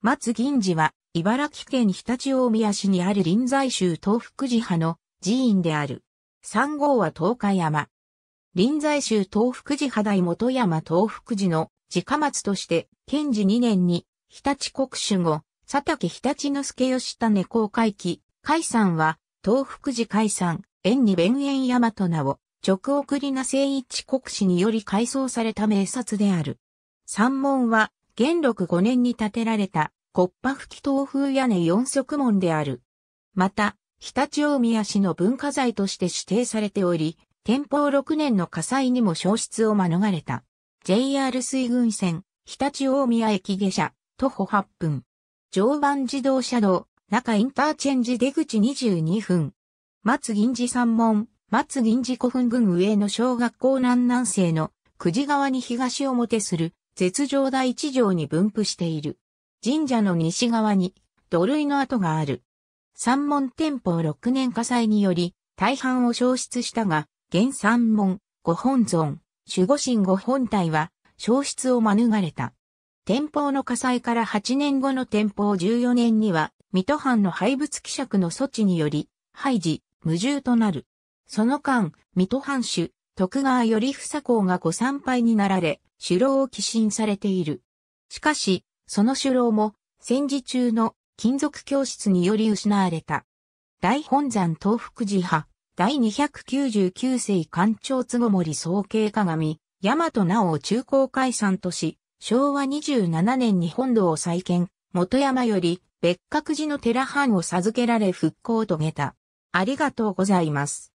松銀寺は、茨城県常陸大宮市にある臨済宗東福寺派の寺院である。3号は東華山。臨済宗東福寺派大本山東福寺の寺下松として、建治2年に、常陸国主後、佐竹常陸介義胤公開期、開山は、東福寺開山、円に弁円山と名を、直送りな聖一国師により改装された名刹である。山門は、元禄5年に建てられた、木垩葺東風屋根四足門である。また、常陸大宮市の文化財として指定されており、天保6年の火災にも焼失を免れた。JR 水郡線、常陸大宮駅下車、徒歩8分。常磐自動車道、中インターチェンジ出口22分。松銀寺山門、松銀寺古墳群上野小学校南南西の久慈側に東表する絶上台地上に分布している。神社の西側に土塁の跡がある。山門天保6年火災により大半を焼失したが、現山門、ご本尊、守護神ご本体は焼失を免れた。天保の火災から8年後の天保14年には、水戸藩の廃仏毀釈の措置により、廃寺、無住となる。その間、水戸藩主、徳川頼房公がご参拝になられ、首楼を寄進されている。しかし、その首楼も、戦時中の金属供出により失われた。大本山東福寺派、第299世館長坪森宗景鏡、大和直を中興開山とし、昭和27年に本堂を再建、本山より別格寺の寺範を授けられ復興を遂げた。ありがとうございます。